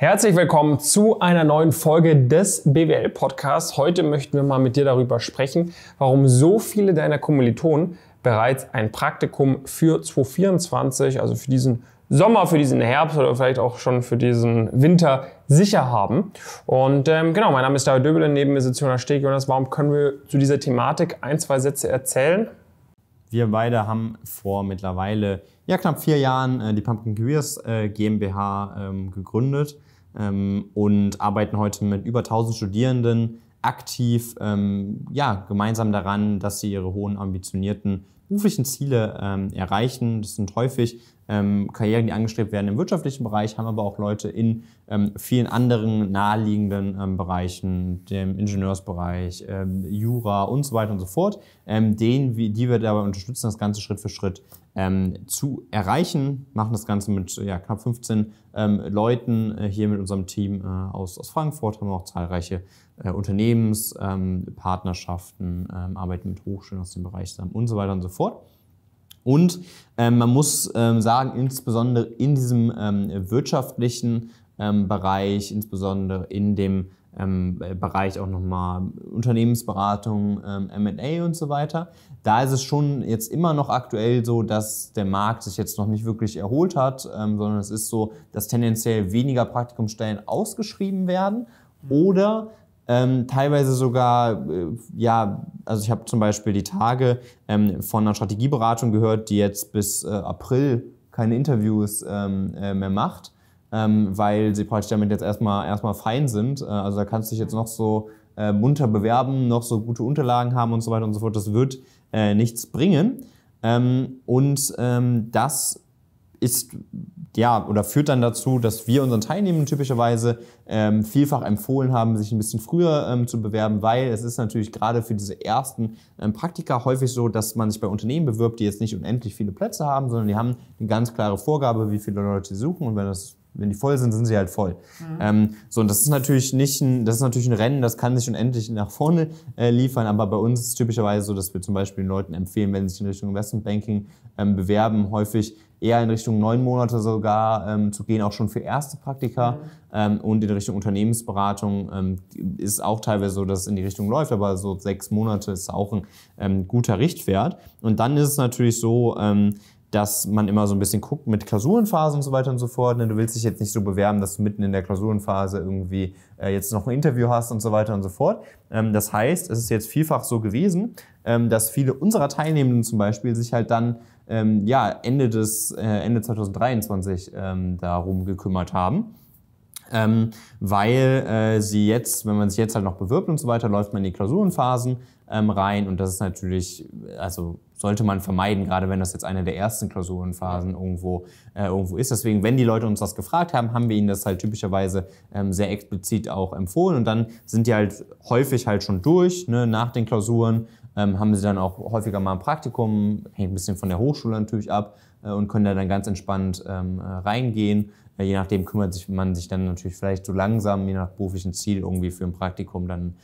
Herzlich willkommen zu einer neuen Folge des BWL-Podcasts. Heute möchten wir mal mit dir darüber sprechen, warum so viele deiner Kommilitonen bereits ein Praktikum für 2024, also für diesen Sommer, für diesen Herbst oder vielleicht auch schon für diesen Winter sicher haben. Und genau, mein Name ist David Döbele, neben mir sitzt Jonas Stegh. Jonas, warum können wir zu dieser Thematik ein, zwei Sätze erzählen? Wir beide haben vor mittlerweile knapp 4 Jahren die Pumpkin Careers GmbH gegründet und arbeiten heute mit über 1000 Studierenden aktiv gemeinsam daran, dass sie ihre hohen, ambitionierten beruflichen Ziele erreichen. Das sind häufig Karrieren, die angestrebt werden im wirtschaftlichen Bereich, haben aber auch Leute in vielen anderen naheliegenden Bereichen, dem Ingenieursbereich, Jura und so weiter und so fort, die wir dabei unterstützen, das Ganze Schritt für Schritt zu erreichen. Machen das Ganze mit knapp 15 Leuten hier mit unserem Team aus Frankfurt, haben wir auch zahlreiche Unternehmenspartnerschaften, arbeiten mit Hochschulen aus dem Bereich zusammen und so weiter und so fort. Und man muss sagen, insbesondere in diesem wirtschaftlichen Bereich, insbesondere in dem Bereich auch nochmal Unternehmensberatung, M&A und so weiter, da ist es schon jetzt immer noch aktuell so, dass der Markt sich jetzt noch nicht wirklich erholt hat, sondern es ist so, dass tendenziell weniger Praktikumsstellen ausgeschrieben werden oder teilweise sogar, also ich habe zum Beispiel die Tage von einer Strategieberatung gehört, die jetzt bis April keine Interviews mehr macht, weil sie praktisch damit jetzt erstmal fein sind. Also da kannst du dich jetzt noch so munter bewerben, noch so gute Unterlagen haben und so weiter und so fort. Das wird nichts bringen. Das ist oder führt dann dazu, dass wir unseren Teilnehmern typischerweise vielfach empfohlen haben, sich ein bisschen früher zu bewerben, weil es ist natürlich gerade für diese ersten Praktika häufig so, dass man sich bei Unternehmen bewirbt, die jetzt nicht unendlich viele Plätze haben, sondern die haben eine ganz klare Vorgabe, wie viele Leute sie suchen, und wenn die voll sind, sind sie halt voll. Mhm. Und das ist natürlich ein Rennen, das kann sich unendlich nach vorne liefern, aber bei uns ist es typischerweise so, dass wir zum Beispiel den Leuten empfehlen, wenn sie sich in Richtung Investmentbanking bewerben, häufig eher in Richtung 9 Monate sogar zu gehen, auch schon für erste Praktika. Mhm. Und in Richtung Unternehmensberatung ist es auch teilweise so, dass es in die Richtung läuft, aber so 6 Monate ist auch ein guter Richtwert. Und dann ist es natürlich so, dass man immer so ein bisschen guckt mit Klausurenphase und so weiter und so fort. Du willst dich jetzt nicht so bewerben, dass du mitten in der Klausurenphase irgendwie jetzt noch ein Interview hast und so weiter und so fort. Das heißt, es ist jetzt vielfach so gewesen, dass viele unserer Teilnehmenden zum Beispiel sich halt dann Ende 2023 darum gekümmert haben. Weil sie jetzt, wenn man sich jetzt halt noch bewirbt und so weiter, läuft man in die Klausurenphasen rein, und das ist natürlich, also sollte man vermeiden, gerade wenn das jetzt eine der ersten Klausurenphasen irgendwo ist. Deswegen, wenn die Leute uns das gefragt haben, haben wir ihnen das halt typischerweise sehr explizit auch empfohlen, und dann sind die halt häufig halt schon durch, ne, nach den Klausuren. Haben sie dann auch häufiger mal ein Praktikum, hängt ein bisschen von der Hochschule natürlich ab, und können da dann ganz entspannt reingehen. Je nachdem kümmert man sich dann natürlich vielleicht so langsam, je nach beruflichen Ziel, irgendwie für ein Praktikum dann,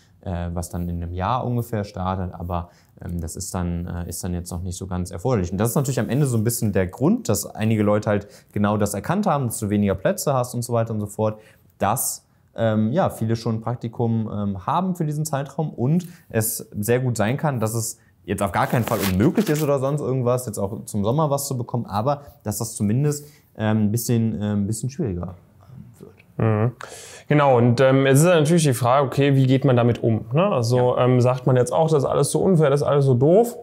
was dann in einem Jahr ungefähr startet, aber das ist dann jetzt noch nicht so ganz erforderlich. Und das ist natürlich am Ende so ein bisschen der Grund, dass einige Leute halt genau das erkannt haben, dass du weniger Plätze hast und so weiter und so fort, dass viele schon ein Praktikum haben für diesen Zeitraum, und es sehr gut sein kann, dass es jetzt auf gar keinen Fall unmöglich ist oder sonst irgendwas, jetzt auch zum Sommer was zu bekommen, aber dass das zumindest ein bisschen schwieriger wird. Mhm. Genau, und es ist natürlich die Frage, okay, wie geht man damit um? Ne? Also sagt man jetzt auch, das ist alles so unfair, das ist alles so doof?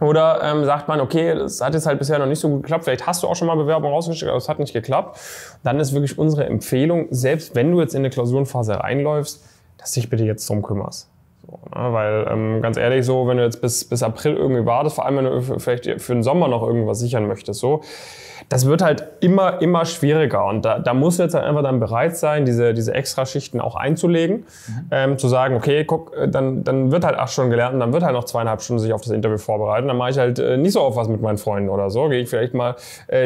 Oder sagt man, okay, das hat jetzt halt bisher noch nicht so gut geklappt, vielleicht hast du auch schon mal Bewerbungen rausgeschickt, aber es hat nicht geklappt. Dann ist wirklich unsere Empfehlung, selbst wenn du jetzt in eine Klausurenphase reinläufst, dass dich bitte jetzt drum kümmerst. So, ne? Weil ganz ehrlich, so, wenn du jetzt bis April irgendwie wartest, vor allem wenn du vielleicht für den Sommer noch irgendwas sichern möchtest, so, das wird halt immer schwieriger, und da musst du jetzt halt einfach dann bereit sein, diese Extraschichten auch einzulegen, zu sagen, okay, guck, dann wird halt 8 Stunden gelernt und dann wird halt noch 2,5 Stunden sich auf das Interview vorbereiten, dann mache ich halt nicht so oft was mit meinen Freunden oder so, gehe ich vielleicht mal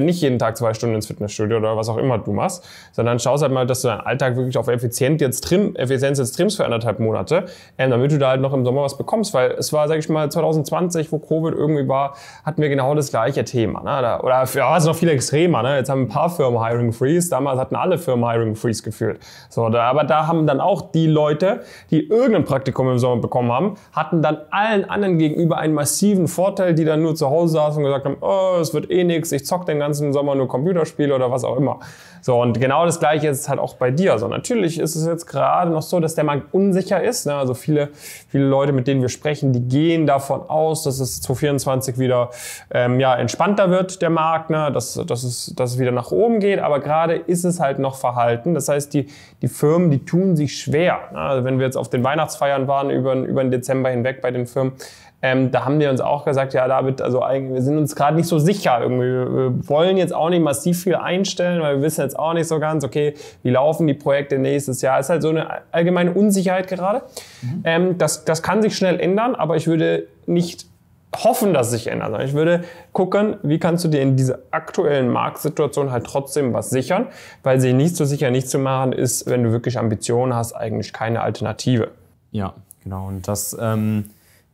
nicht jeden Tag 2 Stunden ins Fitnessstudio oder was auch immer du machst, sondern schaust halt mal, dass du deinen Alltag wirklich auf Effizienz jetzt trimmst für 1,5 Monate, damit du du da halt noch im Sommer was bekommst, weil es war, sag ich mal, 2020, wo Covid irgendwie war, hatten wir genau das gleiche Thema. Ne? Da, oder ja, es ist noch viel extremer. Ne? Jetzt haben ein paar Firmen Hiring Freeze, damals hatten alle Firmen Hiring Freeze geführt. So, da, aber da haben dann auch die Leute, die irgendein Praktikum im Sommer bekommen haben, hatten dann allen anderen gegenüber einen massiven Vorteil, die dann nur zu Hause saßen und gesagt haben, oh, es wird eh nichts, ich zocke den ganzen Sommer nur Computerspiele oder was auch immer. So, und genau das gleiche ist halt auch bei dir. So, natürlich ist es jetzt gerade noch so, dass der Markt unsicher ist. Ne? Also viele Leute, mit denen wir sprechen, die gehen davon aus, dass es 2024 wieder ja, entspannter wird, der Markt, ne? dass es wieder nach oben geht. Aber gerade ist es halt noch verhalten. Das heißt, die Firmen, die tun sich schwer. Ne? Also wenn wir jetzt auf den Weihnachtsfeiern waren, über den Dezember hinweg bei den Firmen, da haben die uns auch gesagt, ja David, also wir sind uns gerade nicht so sicher irgendwie. Wir wollen jetzt auch nicht massiv viel einstellen, weil wir wissen jetzt auch nicht so ganz, okay, wie laufen die Projekte nächstes Jahr? Es ist halt so eine allgemeine Unsicherheit gerade. Mhm. Das kann sich schnell ändern, aber ich würde nicht hoffen, dass es sich ändert. Ich würde gucken, wie kannst du dir in dieser aktuellen Marktsituation halt trotzdem was sichern, weil sie nicht so sicher nicht zu machen ist, wenn du wirklich Ambitionen hast, eigentlich keine Alternative. Ja, genau. Und das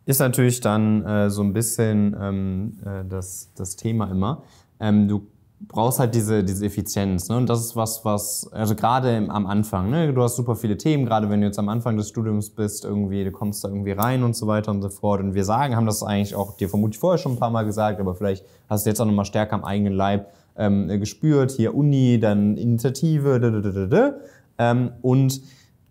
ist natürlich dann so ein bisschen das Thema immer. Du brauchst halt diese Effizienz, ne? Und das ist was also gerade am Anfang, ne? Du hast super viele Themen, gerade wenn du jetzt am Anfang des Studiums bist, irgendwie, du kommst da irgendwie rein und so weiter und so fort. Und wir haben das eigentlich auch dir vermutlich vorher schon ein paar Mal gesagt, aber vielleicht hast du jetzt auch nochmal stärker am eigenen Leib gespürt. Hier Uni, dann Initiative, und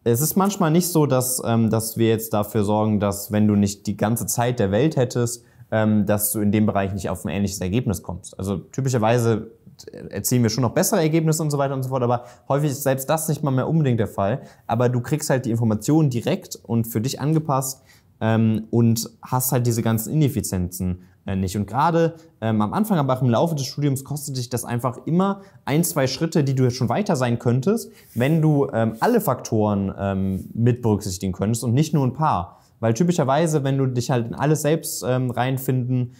es ist manchmal nicht so, dass wir jetzt dafür sorgen, dass wenn du nicht die ganze Zeit der Welt hättest, dass du in dem Bereich nicht auf ein ähnliches Ergebnis kommst. Also typischerweise erzielen wir schon noch bessere Ergebnisse und so weiter und so fort, aber häufig ist selbst das nicht mal mehr unbedingt der Fall. Aber du kriegst halt die Informationen direkt und für dich angepasst und hast halt diese ganzen Ineffizienzen nicht. Und gerade am Anfang, aber auch im Laufe des Studiums kostet dich das einfach immer 1, 2 Schritte, die du jetzt schon weiter sein könntest, wenn du alle Faktoren mit berücksichtigen könntest und nicht nur ein paar. Weil typischerweise, wenn du dich halt in alles selbst finden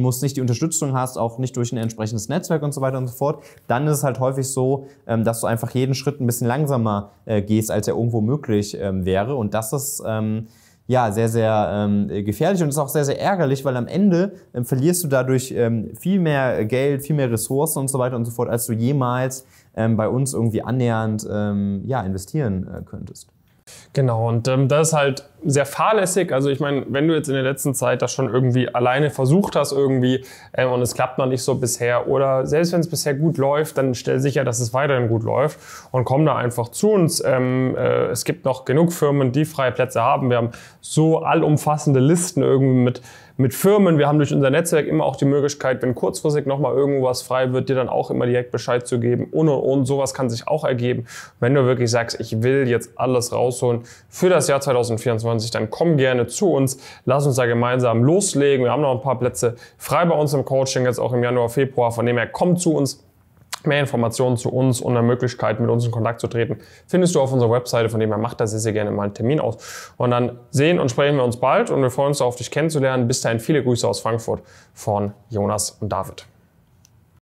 musst, nicht die Unterstützung hast, auch nicht durch ein entsprechendes Netzwerk und so weiter und so fort, dann ist es halt häufig so, dass du einfach jeden Schritt ein bisschen langsamer gehst, als er irgendwo möglich wäre. Und das ist ja, sehr, sehr gefährlich und ist auch sehr, sehr ärgerlich, weil am Ende verlierst du dadurch viel mehr Geld, viel mehr Ressourcen und so weiter und so fort, als du jemals bei uns irgendwie annähernd ja, investieren könntest. Genau, und das ist halt sehr fahrlässig. Also ich meine, wenn du jetzt in der letzten Zeit das schon irgendwie alleine versucht hast irgendwie und es klappt noch nicht so bisher oder selbst wenn es bisher gut läuft, dann stell sicher, dass es weiterhin gut läuft und komm da einfach zu uns. Es gibt noch genug Firmen, die freie Plätze haben. Wir haben so allumfassende Listen irgendwie mit Firmen. Wir haben durch unser Netzwerk immer auch die Möglichkeit, wenn kurzfristig nochmal irgendwo was frei wird, dir dann auch immer direkt Bescheid zu geben und sowas kann sich auch ergeben. Wenn du wirklich sagst, ich will jetzt alles rausholen für das Jahr 2024, dann komm gerne zu uns, lass uns da gemeinsam loslegen. Wir haben noch ein paar Plätze frei bei uns im Coaching, jetzt auch im Januar, Februar, von dem her komm zu uns. Mehr Informationen zu uns und eine Möglichkeit, mit uns in Kontakt zu treten, findest du auf unserer Webseite, von dem her macht da sehr, sehr gerne mal einen Termin aus. Und dann sehen und sprechen wir uns bald und wir freuen uns darauf, dich kennenzulernen. Bis dahin viele Grüße aus Frankfurt von Jonas und David.